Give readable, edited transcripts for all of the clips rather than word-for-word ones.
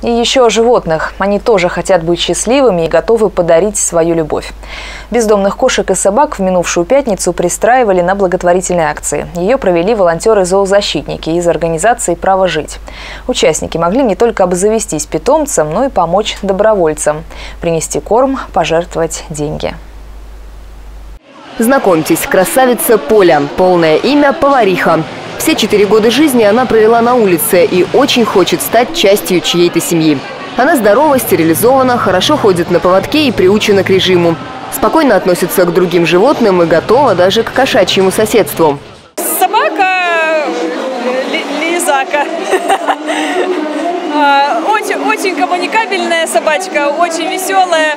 И еще о животных. Они тоже хотят быть счастливыми и готовы подарить свою любовь. Бездомных кошек и собак в минувшую пятницу пристраивали на благотворительной акции. Ее провели волонтеры-зоозащитники из организации «Право жить». Участники могли не только обзавестись питомцем, но и помочь добровольцам. Принести корм, пожертвовать деньги. Знакомьтесь, красавица Поля. Полное имя – повариха. Все 4 года жизни она провела на улице и очень хочет стать частью чьей-то семьи. Она здорова, стерилизована, хорошо ходит на поводке и приучена к режиму. Спокойно относится к другим животным и готова даже к кошачьему соседству. Собака Лизака. Очень коммуникабельная собачка, очень веселая,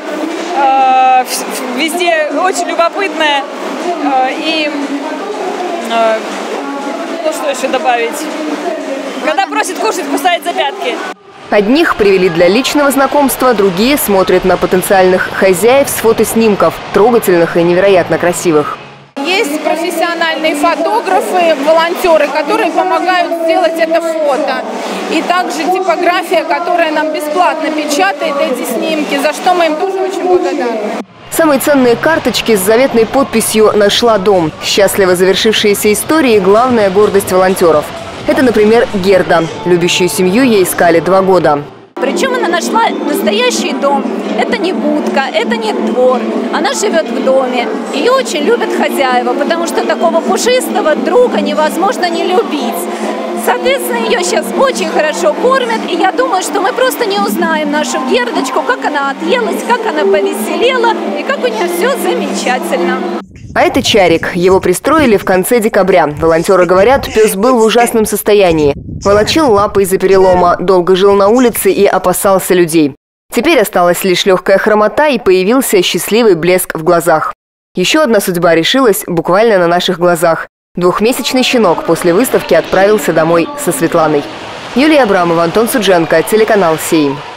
везде очень любопытная и... Ну, что еще добавить? Когда просит кушать, кусает за пятки. Одних привели для личного знакомства, другие смотрят на потенциальных хозяев с фотоснимков, трогательных и невероятно красивых. Есть профессиональные фотографы, волонтеры, которые помогают сделать это фото. И также типография, которая нам бесплатно печатает эти снимки, за что мы им тоже очень благодарны. Самые ценные карточки с заветной подписью «Нашла дом». Счастливо завершившиеся истории – главная гордость волонтеров. Это, например, Герда. Любящую семью ей искали 2 года. Причем она нашла настоящий дом. Это не будка, это не двор. Она живет в доме. Ее очень любят хозяева, потому что такого пушистого друга невозможно не любить. Соответственно, ее сейчас очень хорошо кормят, и я думаю, что мы просто не узнаем нашу Гердочку, как она отъелась, как она повеселела, и как у нее все замечательно. А это Чарик. Его пристроили в конце декабря. Волонтеры говорят, пес был в ужасном состоянии. Волочил лапы из-за перелома, долго жил на улице и опасался людей. Теперь осталась лишь легкая хромота, и появился счастливый блеск в глазах. Еще одна судьба решилась буквально на наших глазах. Двухмесячный щенок после выставки отправился домой со Светланой. Юлия Абрамова, Антон Судженко, телеканал 7.